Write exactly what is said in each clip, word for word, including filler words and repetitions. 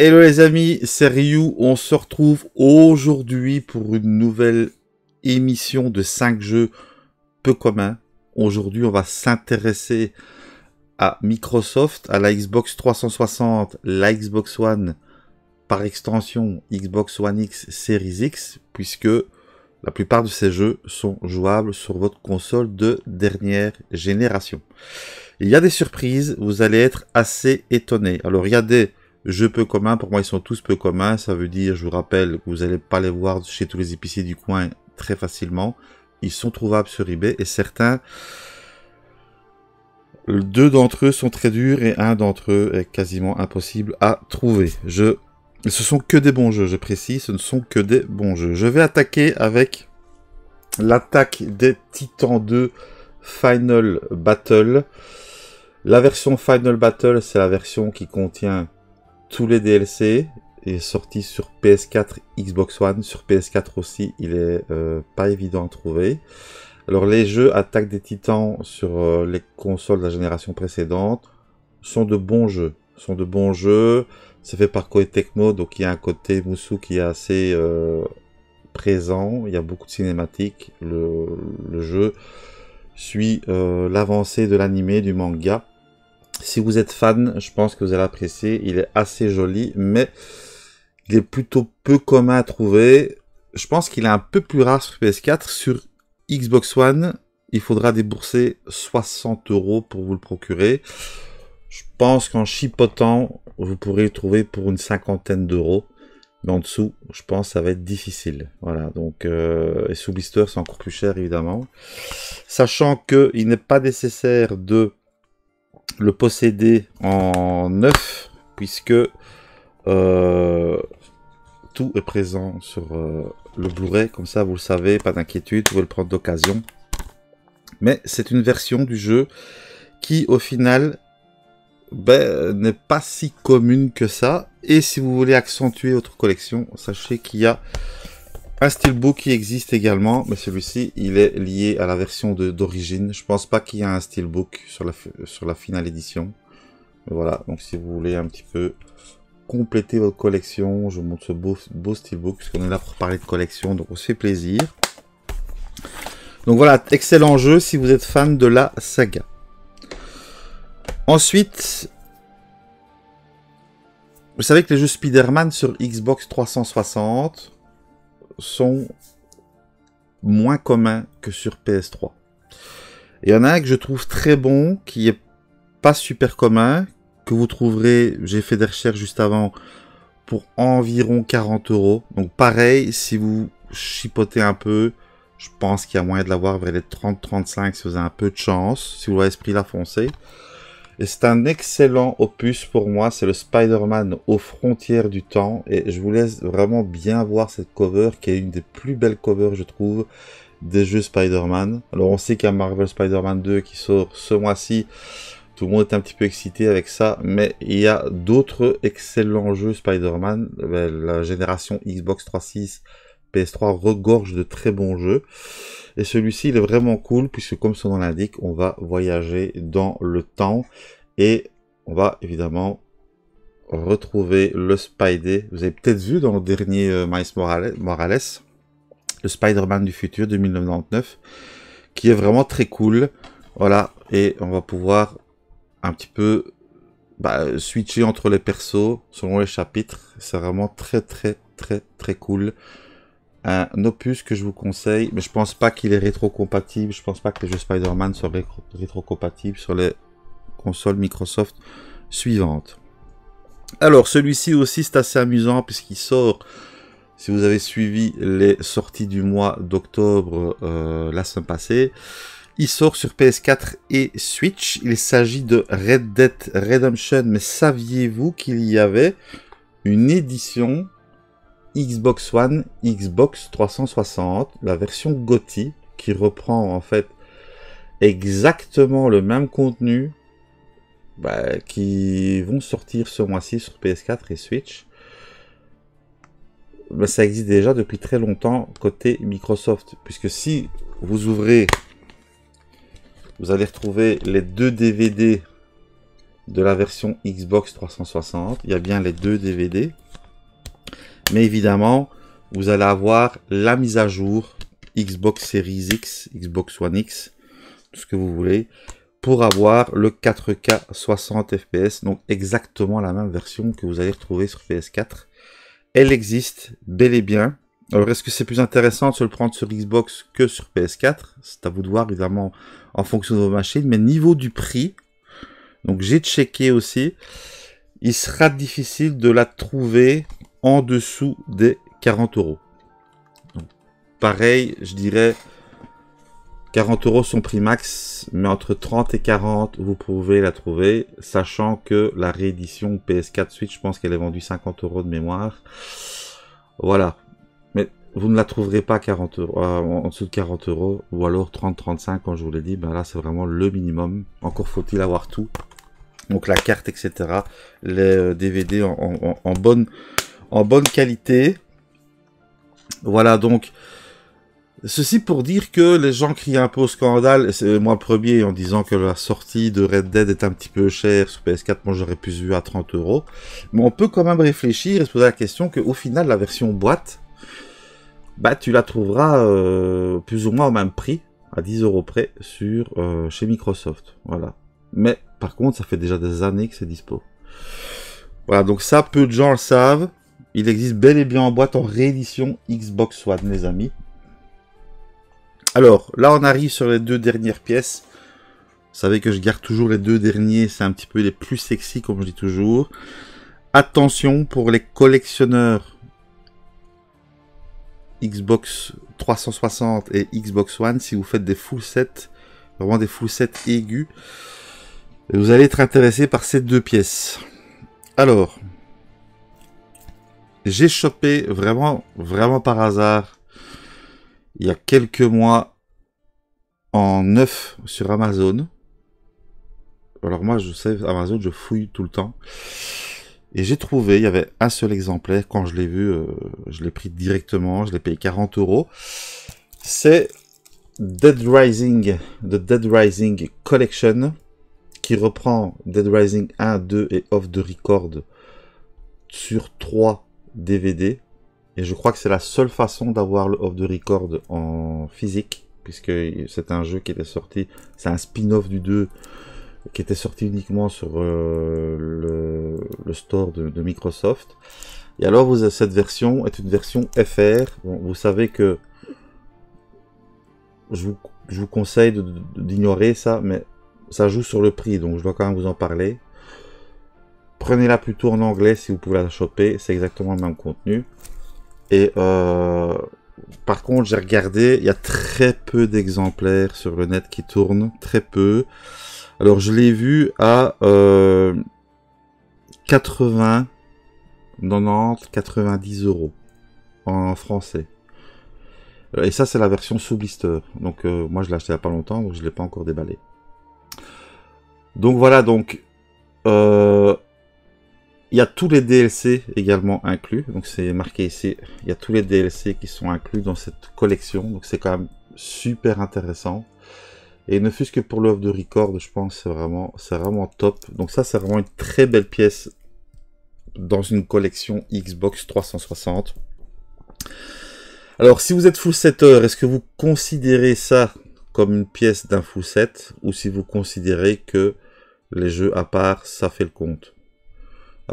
Hello les amis, c'est Ryu, on se retrouve aujourd'hui pour une nouvelle émission de cinq jeux peu communs. Aujourd'hui on va s'intéresser à Microsoft, à la Xbox trois cent soixante, la Xbox One, par extension Xbox One X, Series X, puisque la plupart de ces jeux sont jouables sur votre console de dernière génération. Il y a des surprises, vous allez être assez étonnés. Alors il y a des jeux peu communs, pour moi ils sont tous peu communs, ça veut dire, je vous rappelle, que vous n'allez pas les voir chez tous les épiciers du coin très facilement. Ils sont trouvables sur eBay et certains, deux d'entre eux sont très durs et un d'entre eux est quasiment impossible à trouver. Je... Ce sont que des bons jeux, je précise, ce ne sont que des bons jeux. Je vais attaquer avec l'Attaque des Titans deux Final Battle. La version Final Battle, c'est la version qui contient tous les D L C et est sortie sur P S quatre, Xbox One, sur P S quatre aussi. Il est euh, pas évident à trouver. Alors les jeux Attaque des Titans sur euh, les consoles de la génération précédente sont de bons jeux. Sont de bons jeux. C'est fait par Koei Tecmo, donc il y a un côté Musou qui est assez euh, présent. Il y a beaucoup de cinématiques. Le, le jeu suit euh, l'avancée de l'animé, du manga. Si vous êtes fan, je pense que vous allez apprécier. Il est assez joli, mais il est plutôt peu commun à trouver. Je pense qu'il est un peu plus rare sur P S quatre. Sur Xbox One, il faudra débourser soixante euros pour vous le procurer. Je pense qu'en chipotant, vous pourrez le trouver pour une cinquantaine d'euros. Mais en dessous, je pense que ça va être difficile. Voilà, donc, euh, et sous blister, c'est encore plus cher, évidemment. Sachant qu'il n'est pas nécessaire de le posséder en neuf, puisque euh, tout est présent sur euh, le Blu-ray. Comme ça, vous le savez, pas d'inquiétude, vous pouvez le prendre d'occasion. Mais c'est une version du jeu qui, au final, ben, n'est pas si commune que ça. Et si vous voulez accentuer votre collection, sachez qu'il y a un steelbook qui existe également, mais celui-ci il est lié à la version d'origine. Je pense pas qu'il y a un steelbook sur la, sur la finale édition. Mais voilà, donc si vous voulez un petit peu compléter votre collection, je vous montre ce beau, beau steelbook, puisqu'on est là pour parler de collection, donc on se fait plaisir. Donc voilà, excellent jeu si vous êtes fan de la saga. Ensuite, vous savez que les jeux Spider-Man sur Xbox trois cent soixante sont moins communs que sur P S trois. Il y en a un que je trouve très bon, qui n'est pas super commun, que vous trouverez, j'ai fait des recherches juste avant, pour environ quarante euros. Donc pareil, si vous chipotez un peu, je pense qu'il y a moyen de l'avoir vers les trente à trente-cinq si vous avez un peu de chance, si vous avez ce prix-là, foncez. Et c'est un excellent opus pour moi, c'est le Spider-Man aux frontières du temps. Et je vous laisse vraiment bien voir cette cover, qui est une des plus belles covers, je trouve, des jeux Spider-Man. Alors on sait qu'il y a Marvel Spider-Man deux qui sort ce mois-ci. Tout le monde est un petit peu excité avec ça. Mais il y a d'autres excellents jeux Spider-Man. La génération Xbox trois cent soixante, P S trois regorge de très bons jeux. Et celui-ci, il est vraiment cool, puisque comme son nom l'indique, on va voyager dans le temps. Et on va évidemment retrouver le Spidey. Vous avez peut-être vu dans le dernier euh, Miles Morales, Morales le Spider-Man du futur de mille neuf cent quatre-vingt-dix-neuf, qui est vraiment très cool. Voilà, et on va pouvoir un petit peu bah, switcher entre les persos selon les chapitres. C'est vraiment très très très très cool. Un opus que je vous conseille, mais je pense pas qu'il est rétro-compatible. Je pense pas que les jeux Spider-Man soient rétro-compatibles sur les consoles Microsoft suivantes. Alors, celui-ci aussi, c'est assez amusant, puisqu'il sort, si vous avez suivi les sorties du mois d'octobre euh, la semaine passée, il sort sur P S quatre et Switch. Il s'agit de Red Dead Redemption, mais saviez-vous qu'il y avait une édition Xbox One, Xbox trois cent soixante, la version GOTY, qui reprend en fait exactement le même contenu bah, qui vont sortir ce mois-ci sur P S quatre et Switch. Bah, ça existe déjà depuis très longtemps côté Microsoft, puisque si vous ouvrez, vous allez retrouver les deux D V D de la version Xbox trois cent soixante. Il y a bien les deux D V D. Mais évidemment, vous allez avoir la mise à jour Xbox Series X, Xbox One X, tout ce que vous voulez, pour avoir le quatre K soixante F P S, donc exactement la même version que vous allez retrouver sur P S quatre. Elle existe bel et bien. Alors, est-ce que c'est plus intéressant de se le prendre sur Xbox que sur P S quatre? C'est à vous de voir, évidemment, en fonction de vos machines. Mais niveau du prix, donc j'ai checké aussi, il sera difficile de la trouver en dessous des quarante euros. Pareil, je dirais quarante euros son prix max, mais entre trente et quarante, vous pouvez la trouver, sachant que la réédition P S quatre Switch, je pense qu'elle est vendue cinquante euros de mémoire. Voilà. Mais vous ne la trouverez pas quarante euros, euh, en dessous de quarante euros, ou alors trente, trente-cinq, quand je vous l'ai dit. Ben là, c'est vraiment le minimum. Encore faut-il avoir tout. Donc la carte, et cetera. Les D V D en, en, en, bonne, en bonne qualité. Voilà, donc... Ceci pour dire que les gens crient un peu au scandale, c'est moi le premier, en disant que la sortie de Red Dead est un petit peu chère sur P S quatre, moi j'aurais pu se vu à trente euros. Mais on peut quand même réfléchir et se poser la question qu'au final, la version boîte, bah tu la trouveras euh, plus ou moins au même prix, à dix euros près, sur, euh, chez Microsoft. Voilà. Mais par contre, ça fait déjà des années que c'est dispo. Voilà, donc ça, peu de gens le savent. Il existe bel et bien en boîte en réédition Xbox One, les amis. Alors, là, on arrive sur les deux dernières pièces. Vous savez que je garde toujours les deux derniers. C'est un petit peu les plus sexy, comme je dis toujours. Attention pour les collectionneurs Xbox trois cent soixante et Xbox One. Si vous faites des full sets, vraiment des full sets aigus, vous allez être intéressé par ces deux pièces. Alors, j'ai chopé vraiment, vraiment par hasard, il y a quelques mois, en neuf sur Amazon. Alors moi, je sais, Amazon, je fouille tout le temps. Et j'ai trouvé, il y avait un seul exemplaire. Quand je l'ai vu, euh, je l'ai pris directement. Je l'ai payé quarante euros. C'est Dead Rising, The Dead Rising Collection, qui reprend Dead Rising un, deux et Off the Record sur trois D V D. Et je crois que c'est la seule façon d'avoir le Off the Record en physique, puisque c'est un jeu qui était sorti, c'est un spin-off du deux, qui était sorti uniquement sur euh, le, le store de, de Microsoft. Et alors, vous, cette version est une version F R. Bon, vous savez que je vous, je vous conseille d'ignorer ça, mais ça joue sur le prix, donc je dois quand même vous en parler. Prenez-la plutôt en anglais si vous pouvez la choper, c'est exactement le même contenu. Et euh, par contre, j'ai regardé, il y a très peu d'exemplaires sur le net qui tournent, très peu. Alors, je l'ai vu à euh, quatre-vingts, quatre-vingt-dix euros en français. Et ça, c'est la version sous blister. Donc, euh, moi, je l'ai acheté il n'y a pas longtemps, donc je ne l'ai pas encore déballé. Donc, voilà, donc... Euh, il y a tous les D L C également inclus, donc c'est marqué ici, il y a tous les D L C qui sont inclus dans cette collection, donc c'est quand même super intéressant. Et ne fût-ce que pour l'offre de record, je pense que c'est vraiment, vraiment top. Donc ça, c'est vraiment une très belle pièce dans une collection Xbox trois cent soixante. Alors, si vous êtes full setter, est-ce que vous considérez ça comme une pièce d'un full set, ou si vous considérez que les jeux à part, ça fait le compte?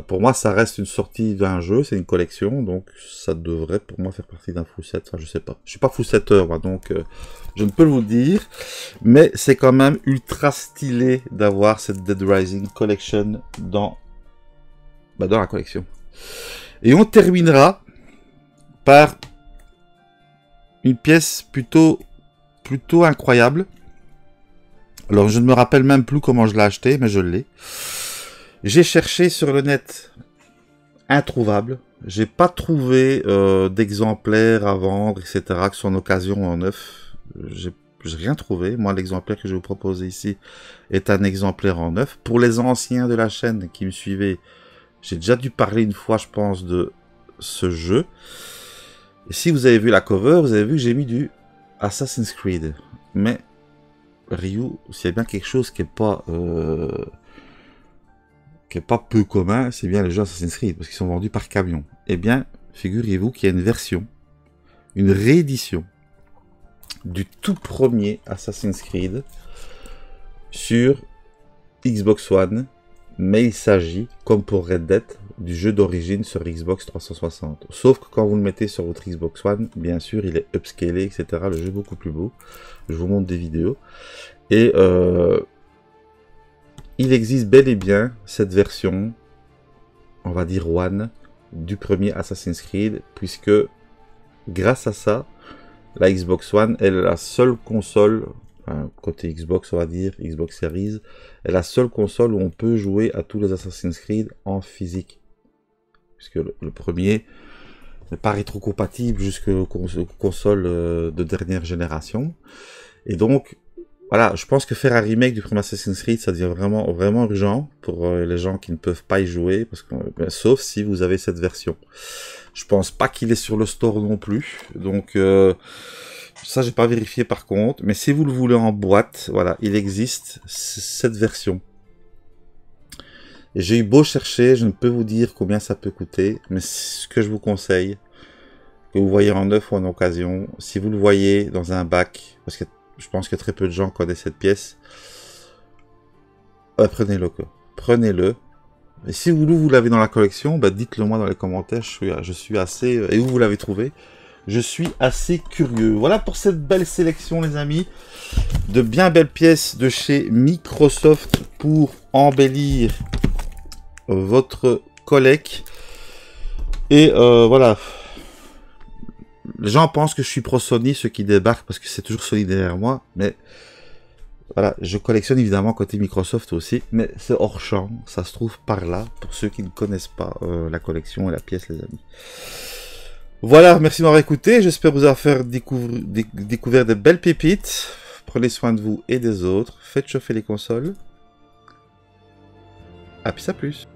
Pour moi, ça reste une sortie d'un jeu, c'est une collection, donc ça devrait pour moi faire partie d'un full set. Enfin, je sais pas. Je suis pas full setter, moi, donc euh, je ne peux vous dire. Mais c'est quand même ultra stylé d'avoir cette Dead Rising Collection dans, bah, dans la collection. Et on terminera par une pièce plutôt, plutôt incroyable. Alors, je ne me rappelle même plus comment je l'ai acheté, mais je l'ai. J'ai cherché sur le net, introuvable. J'ai pas trouvé euh, d'exemplaires à vendre, et cetera, que ce soit en occasion ou en neuf. J'ai rien trouvé. Moi, l'exemplaire que je vais vous proposer ici est un exemplaire en neuf. Pour les anciens de la chaîne qui me suivaient, j'ai déjà dû parler une fois, je pense, de ce jeu. Et si vous avez vu la cover, vous avez vu que j'ai mis du Assassin's Creed. Mais Ryu, s'il y a bien quelque chose qui n'est pas... Euh... qui est pas peu commun, c'est bien les jeux Assassin's Creed, parce qu'ils sont vendus par camion. Eh bien, figurez-vous qu'il y a une version, une réédition du tout premier Assassin's Creed sur Xbox One, mais il s'agit, comme pour Red Dead, du jeu d'origine sur Xbox trois cent soixante. Sauf que quand vous le mettez sur votre Xbox One, bien sûr, il est upscalé, et cetera. Le jeu est beaucoup plus beau. Je vous montre des vidéos. Et euh, il existe bel et bien cette version, on va dire One, du premier Assassin's Creed, puisque grâce à ça, la Xbox One est la seule console, enfin, côté Xbox on va dire, Xbox Series, est la seule console où on peut jouer à tous les Assassin's Creed en physique. Puisque le, le premier n'est pas rétrocompatible jusqu'aux cons consoles euh, de dernière génération. Et donc, voilà, je pense que faire un remake du premier Assassin's Creed, ça devient vraiment, vraiment urgent pour euh, les gens qui ne peuvent pas y jouer, parce que, euh, sauf si vous avez cette version. Je pense pas qu'il est sur le store non plus, donc euh, ça j'ai pas vérifié par contre, mais si vous le voulez en boîte, voilà, il existe cette version. J'ai eu beau chercher, je ne peux vous dire combien ça peut coûter, mais ce que je vous conseille, que vous voyez en neuf ou en occasion, si vous le voyez dans un bac, parce que je pense que très peu de gens connaissent cette pièce. Euh, Prenez-le. Prenez-le. Et si vous, vous l'avez dans la collection, bah dites-le moi dans les commentaires. Je suis, je suis assez... Et où vous l'avez trouvé? Je suis assez curieux. Voilà pour cette belle sélection, les amis. De bien belles pièces de chez Microsoft pour embellir votre collecte. Et euh, voilà... Les gens pensent que je suis pro-Sony, ceux qui débarquent, parce que c'est toujours Sony derrière moi, mais voilà, je collectionne évidemment côté Microsoft aussi, mais c'est hors champ, ça se trouve par là, pour ceux qui ne connaissent pas euh, la collection et la pièce, les amis. Voilà, merci de m'avoir écouté, j'espère vous avoir fait découvrir, déc découvrir des belles pépites, prenez soin de vous et des autres, faites chauffer les consoles, à plus à plus.